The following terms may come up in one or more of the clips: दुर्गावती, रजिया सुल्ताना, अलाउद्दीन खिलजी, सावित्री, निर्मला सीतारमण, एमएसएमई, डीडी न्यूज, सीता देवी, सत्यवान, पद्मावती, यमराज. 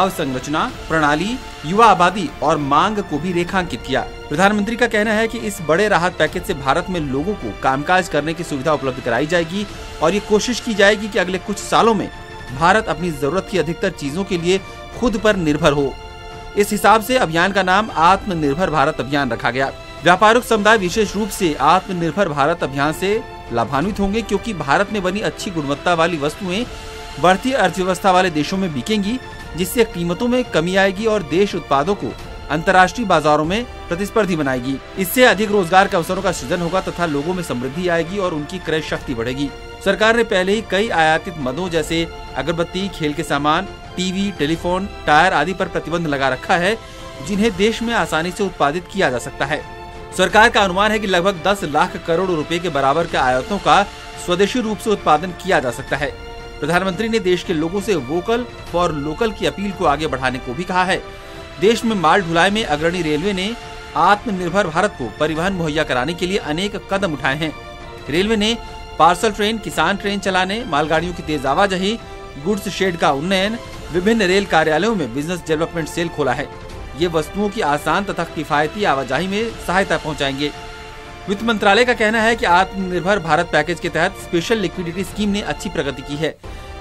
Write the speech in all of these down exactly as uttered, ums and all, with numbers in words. अवसंरचना, प्रणाली, युवा आबादी और मांग को भी रेखांकित किया। प्रधानमंत्री का कहना है कि इस बड़े राहत पैकेज से भारत में लोगों को कामकाज करने की सुविधा उपलब्ध कराई जाएगी और ये कोशिश की जाएगी कि अगले कुछ सालों में भारत अपनी जरूरत की अधिकतर चीजों के लिए खुद पर निर्भर हो। इस हिसाब से अभियान का नाम आत्मनिर्भर भारत अभियान रखा गया। व्यापारिक समुदाय विशेष रूप से आत्मनिर्भर भारत अभियान से लाभान्वित होंगे, क्योंकि भारत में बनी अच्छी गुणवत्ता वाली वस्तुएं बढ़ती अर्थव्यवस्था वाले देशों में बिकेंगी, जिससे कीमतों में कमी आएगी और देश उत्पादों को अंतर्राष्ट्रीय बाजारों में प्रतिस्पर्धी बनाएगी। इससे अधिक रोजगार के अवसरों का सृजन होगा तथा लोगों में समृद्धि आएगी और उनकी क्रय शक्ति बढ़ेगी। सरकार ने पहले ही कई आयातित मदों जैसे अगरबत्ती, खेल के सामान, टीवी, टेलीफोन, टायर आदि पर प्रतिबंध लगा रखा है, जिन्हें देश में आसानी से उत्पादित किया जा सकता है। सरकार का अनुमान है कि लगभग दस लाख करोड़ रुपए के बराबर के आयातों का स्वदेशी रूप से उत्पादन किया जा सकता है। प्रधानमंत्री ने देश के लोगों से वोकल फॉर लोकल की अपील को आगे बढ़ाने को भी कहा है। देश में माल ढुलाई में अग्रणी रेलवे ने आत्मनिर्भर भारत को परिवहन मुहैया कराने के लिए अनेक कदम उठाए हैं। रेलवे ने पार्सल ट्रेन, किसान ट्रेन चलाने, मालगाड़ियों की तेज आवाजाही, गुड्स शेड का उन्नयन, विभिन्न रेल कार्यालयों में बिजनेस डेवलपमेंट सेल खोला है। ये वस्तुओं की आसान तथा किफायती आवाजाही में सहायता पहुंचाएंगे। वित्त मंत्रालय का कहना है कि आत्मनिर्भर भारत पैकेज के तहत स्पेशल लिक्विडिटी स्कीम ने अच्छी प्रगति की है।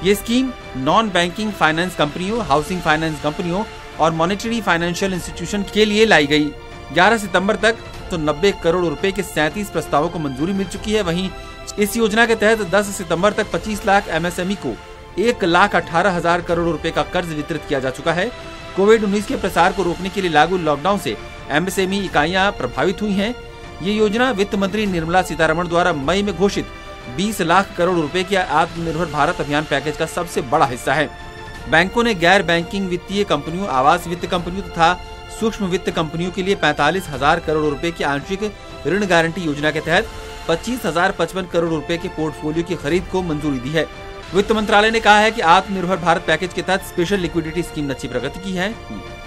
ये स्कीम नॉन बैंकिंग फाइनेंस कंपनियों, हाउसिंग फाइनेंस कंपनियों और मॉनेटरी फाइनेंशियल इंस्टीट्यूशन के लिए लाई गई। ग्यारह सितंबर तक तो नब्बे करोड़ रुपए के सैंतीस प्रस्तावों को मंजूरी मिल चुकी है। वहीं इस योजना के तहत दस सितंबर तक पच्चीस लाख एमएसएमई को एक लाख अठारह हजार करोड़ रुपए का कर्ज वितरित किया जा चुका है। कोविड उन्नीस के प्रसार को रोकने के लिए लागू लॉकडाउन से एमएसएमई इकाइयां प्रभावित हुई हैं। ये योजना वित्त मंत्री निर्मला सीतारमण द्वारा मई में घोषित बीस लाख करोड़ रुपए के आत्मनिर्भर भारत अभियान पैकेज का सबसे बड़ा हिस्सा है। बैंकों ने गैर बैंकिंग वित्तीय कंपनियों, आवास वित्त कंपनियों तथा सूक्ष्म वित्त कंपनियों के लिए पैंतालीस हजार करोड़ रुपए की आंशिक ऋण गारंटी योजना के तहत पच्चीस हजार पचपन करोड़ रुपए के पोर्टफोलियो की खरीद को मंजूरी दी है। वित्त मंत्रालय ने कहा है कि आत्मनिर्भर भारत पैकेज के तहत स्पेशल लिक्विडिटी स्कीम ने अच्छी प्रगति की है।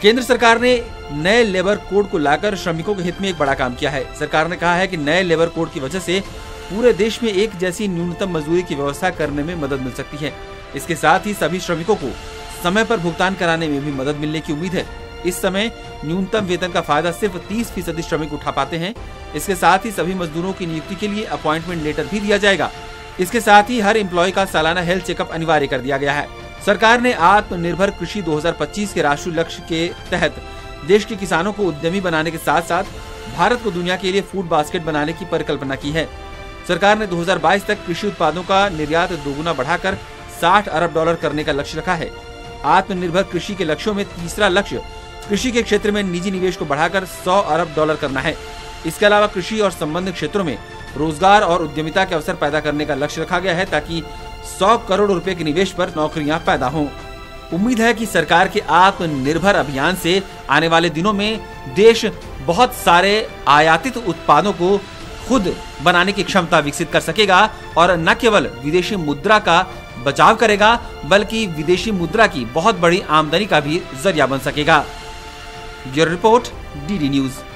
केंद्र सरकार ने नए लेबर कोड को लाकर श्रमिकों के हित में एक बड़ा काम किया है। सरकार ने कहा है कि नए लेबर कोड की वजह से पूरे देश में एक जैसी न्यूनतम मजदूरी की व्यवस्था करने में मदद मिल सकती है। इसके साथ ही सभी श्रमिकों को समय पर भुगतान कराने में भी मदद मिलने की उम्मीद है। इस समय न्यूनतम वेतन का फायदा सिर्फ तीस फीसदी श्रमिक उठा पाते हैं। इसके साथ ही सभी मजदूरों की नियुक्ति के लिए अपॉइंटमेंट लेटर भी दिया जाएगा। इसके साथ ही हर एम्प्लॉय का सालाना हेल्थ चेकअप अनिवार्य कर दिया गया है। सरकार ने आत्मनिर्भर कृषि दो हजार पच्चीस के राष्ट्रीय लक्ष्य के तहत देश के किसानों को उद्यमी बनाने के साथ साथ भारत को दुनिया के लिए फूड बास्केट बनाने की परिकल्पना की है। सरकार ने दो हजार बाईस तक कृषि उत्पादों का निर्यात दोगुना बढ़ाकर साठ अरब डॉलर करने का लक्ष्य रखा है। आत्मनिर्भर कृषि के लक्ष्यों में तीसरा लक्ष्य कृषि के क्षेत्र में निजी निवेश को बढ़ाकर सौ अरब डॉलर करना है। इसके अलावा कृषि और संबंधित क्षेत्रों में रोजगार और उद्यमिता के अवसर पैदा करने का लक्ष्य रखा गया है, ताकि सौ करोड़ रुपए के निवेश पर नौकरियां पैदा हों। उम्मीद है कि सरकार के आत्मनिर्भर अभियान से आने वाले दिनों में देश बहुत सारे आयातित उत्पादों को खुद बनाने की क्षमता विकसित कर सकेगा और न केवल विदेशी मुद्रा का बचाव करेगा, बल्कि विदेशी मुद्रा की बहुत बड़ी आमदनी का भी जरिया बन सकेगा। Bureau report, डीडी न्यूज।